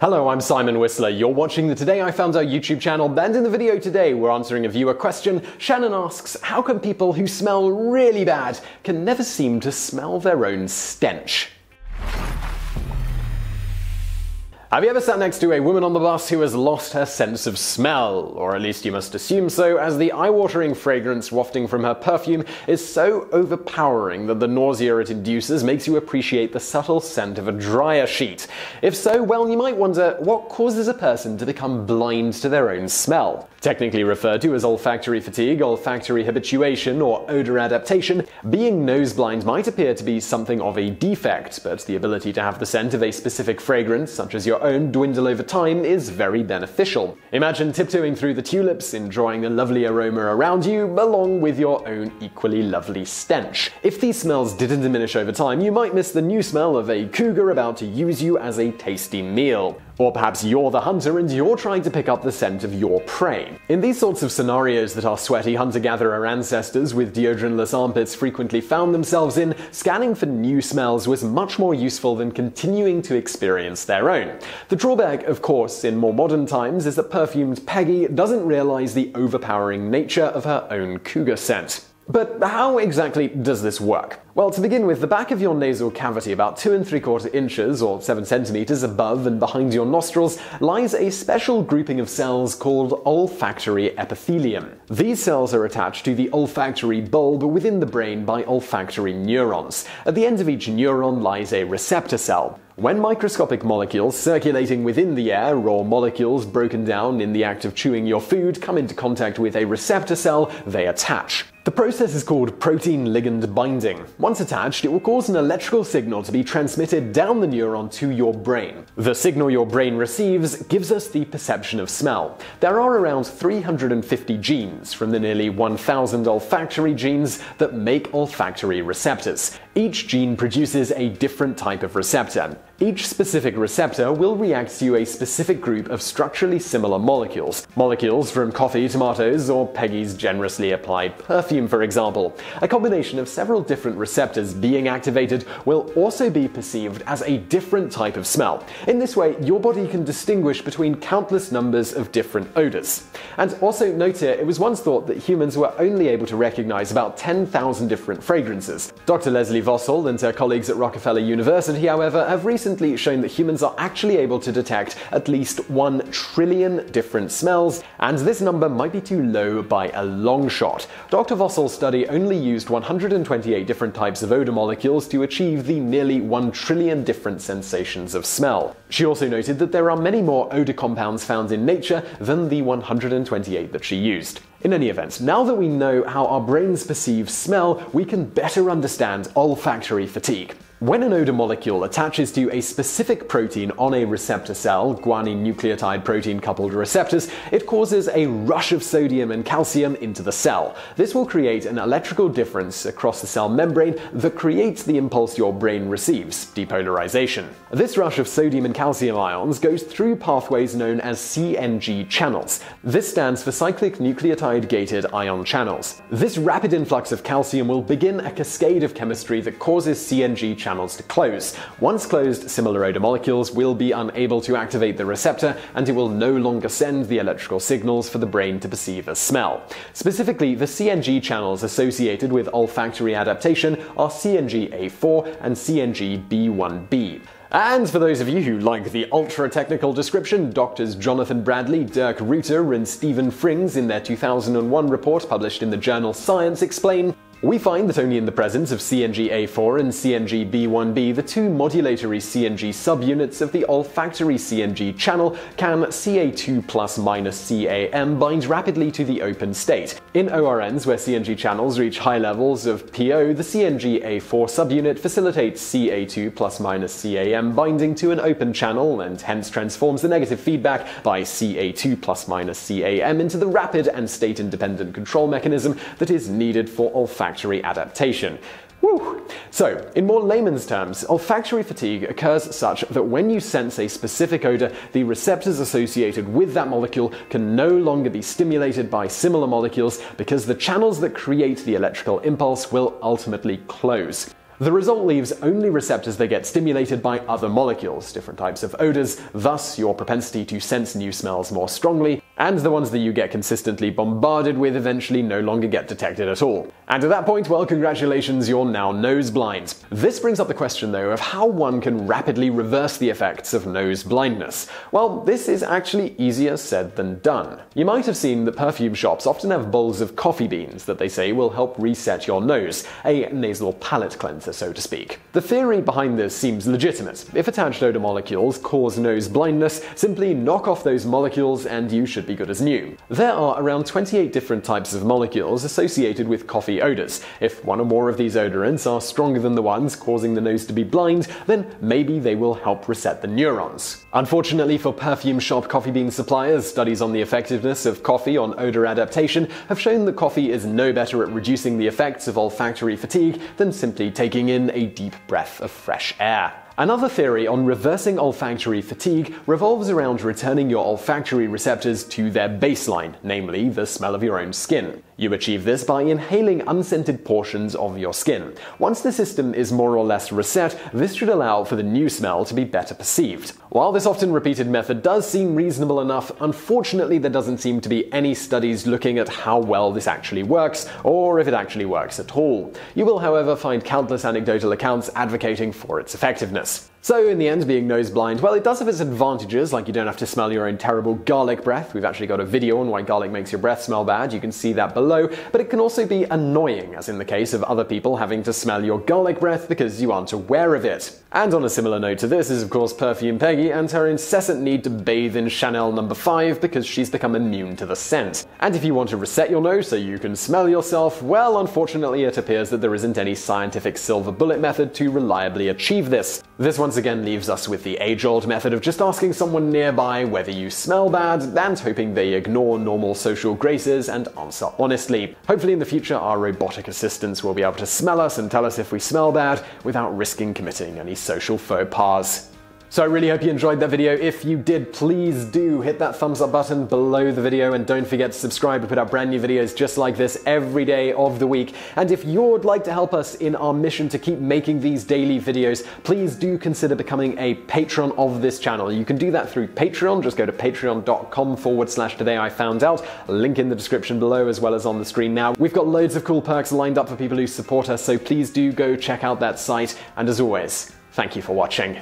Hello, I'm Simon Whistler. You're watching the Today I Found Out YouTube channel, and in the video today we're answering a viewer question. Shannon asks, how come people who smell really bad can never seem to smell their own stench? Have you ever sat next to a woman on the bus who has lost her sense of smell? Or at least you must assume so, as the eye-watering fragrance wafting from her perfume is so overpowering that the nausea it induces makes you appreciate the subtle scent of a dryer sheet. If so, well, you might wonder what causes a person to become blind to their own smell. Technically referred to as olfactory fatigue, olfactory habituation, or odor adaptation, being noseblind might appear to be something of a defect, but the ability to have the scent of a specific fragrance, such as your own, dwindle over time is very beneficial. Imagine tiptoeing through the tulips, enjoying the lovely aroma around you, along with your own equally lovely stench. If these smells didn't diminish over time, you might miss the new smell of a cougar about to use you as a tasty meal. Or perhaps you're the hunter and you're trying to pick up the scent of your prey. In these sorts of scenarios that our sweaty hunter-gatherer ancestors with deodorant-less armpits frequently found themselves in, scanning for new smells was much more useful than continuing to experience their own. The drawback, of course, in more modern times is that perfumed Peggy doesn't realize the overpowering nature of her own cougar scent. But how exactly does this work? Well, to begin with, the back of your nasal cavity, about 2 3/4 inches or 7 centimeters above and behind your nostrils, lies a special grouping of cells called olfactory epithelium. These cells are attached to the olfactory bulb within the brain by olfactory neurons. At the end of each neuron lies a receptor cell. When microscopic molecules circulating within the air, or molecules broken down in the act of chewing your food, come into contact with a receptor cell, they attach. The process is called protein ligand binding. Once attached, it will cause an electrical signal to be transmitted down the neuron to your brain. The signal your brain receives gives us the perception of smell. There are around 350 genes, from the nearly 1,000 olfactory genes, that make olfactory receptors. Each gene produces a different type of receptor. Each specific receptor will react to a specific group of structurally similar molecules. Molecules from coffee, tomatoes, or Peggy's generously applied perfume, for example. A combination of several different receptors being activated will also be perceived as a different type of smell. In this way, your body can distinguish between countless numbers of different odors. And also note here, it was once thought that humans were only able to recognize about 10,000 different fragrances. Dr. Leslie Vossel and her colleagues at Rockefeller University, however, have recently shown that humans are actually able to detect at least 1 trillion different smells, and this number might be too low by a long shot. Dr. Vossel's study only used 128 different types of odor molecules to achieve the nearly 1 trillion different sensations of smell. She also noted that there are many more odor compounds found in nature than the 128 that she used. In any event, now that we know how our brains perceive smell, we can better understand olfactory fatigue. When an odor molecule attaches to a specific protein on a receptor cell, guanine nucleotide protein-coupled receptors, it causes a rush of sodium and calcium into the cell. This will create an electrical difference across the cell membrane that creates the impulse your brain receives, depolarization. This rush of sodium and calcium ions goes through pathways known as CNG channels. This stands for cyclic nucleotide-gated ion channels. This rapid influx of calcium will begin a cascade of chemistry that causes CNG channels to close. Once closed, similar odor molecules will be unable to activate the receptor, and it will no longer send the electrical signals for the brain to perceive as smell. Specifically, the CNG channels associated with olfactory adaptation are CNGA4 and CNGB1B. And for those of you who like the ultra-technical description, Drs. Jonathan Bradley, Dirk Reuter, and Stephen Frings in their 2001 report published in the journal Science explain, we find that only in the presence of CNGA4 and CNGB1B, the two modulatory CNG subunits of the olfactory CNG channel, can CA2 ± CAM bind rapidly to the open state. In ORNs where CNG channels reach high levels of PO, the CNGA4 subunit facilitates CA2 ± CAM binding to an open channel and hence transforms the negative feedback by CA2 ± CAM into the rapid and state-independent control mechanism that is needed for olfactory adaptation. Woo! So, in more layman's terms, olfactory fatigue occurs such that when you sense a specific odor, the receptors associated with that molecule can no longer be stimulated by similar molecules because the channels that create the electrical impulse will ultimately close. The result leaves only receptors that get stimulated by other molecules, different types of odors, thus your propensity to sense new smells more strongly, and the ones that you get consistently bombarded with eventually no longer get detected at all. And at that point, well, congratulations, you're now nose blind. This brings up the question, though, of how one can rapidly reverse the effects of nose blindness. Well, this is actually easier said than done. You might have seen that perfume shops often have bowls of coffee beans that they say will help reset your nose, a nasal palate cleanser, so to speak. The theory behind this seems legitimate. If attached odor molecules cause nose blindness, simply knock off those molecules and you should be good as new. There are around 28 different types of molecules associated with coffee odors. If one or more of these odorants are stronger than the ones causing the nose to be blind, then maybe they will help reset the neurons. Unfortunately for perfume shop coffee bean suppliers, studies on the effectiveness of coffee on odor adaptation have shown that coffee is no better at reducing the effects of olfactory fatigue than simply taking in a deep breath of fresh air. Another theory on reversing olfactory fatigue revolves around returning your olfactory receptors to their baseline, namely the smell of your own skin. You achieve this by inhaling unscented portions of your skin. Once the system is more or less reset, this should allow for the new smell to be better perceived. While this often repeated method does seem reasonable enough, unfortunately there doesn't seem to be any studies looking at how well this actually works, or if it actually works at all. You will, however, find countless anecdotal accounts advocating for its effectiveness. So in the end, being nose blind, well, it does have its advantages, like you don't have to smell your own terrible garlic breath. We've actually got a video on why garlic makes your breath smell bad, you can see that below, but it can also be annoying, as in the case of other people having to smell your garlic breath because you aren't aware of it. And on a similar note to this is of course Perfume Peggy and her incessant need to bathe in Chanel No. 5 because she's become immune to the scent. And if you want to reset your nose so you can smell yourself, well, unfortunately it appears that there isn't any scientific silver bullet method to reliably achieve this. This once again leaves us with the age-old method of just asking someone nearby whether you smell bad and hoping they ignore normal social graces and answer honestly. Hopefully in the future our robotic assistants will be able to smell us and tell us if we smell bad without risking committing any social faux pas. So I really hope you enjoyed that video. If you did, please do hit that thumbs up button below the video and don't forget to subscribe. We put out brand new videos just like this every day of the week. And if you'd like to help us in our mission to keep making these daily videos, please do consider becoming a patron of this channel. You can do that through Patreon. Just go to patreon.com/todayIfoundout. Link in the description below as well as on the screen now. We've got loads of cool perks lined up for people who support us, so please do go check out that site. And as always, thank you for watching.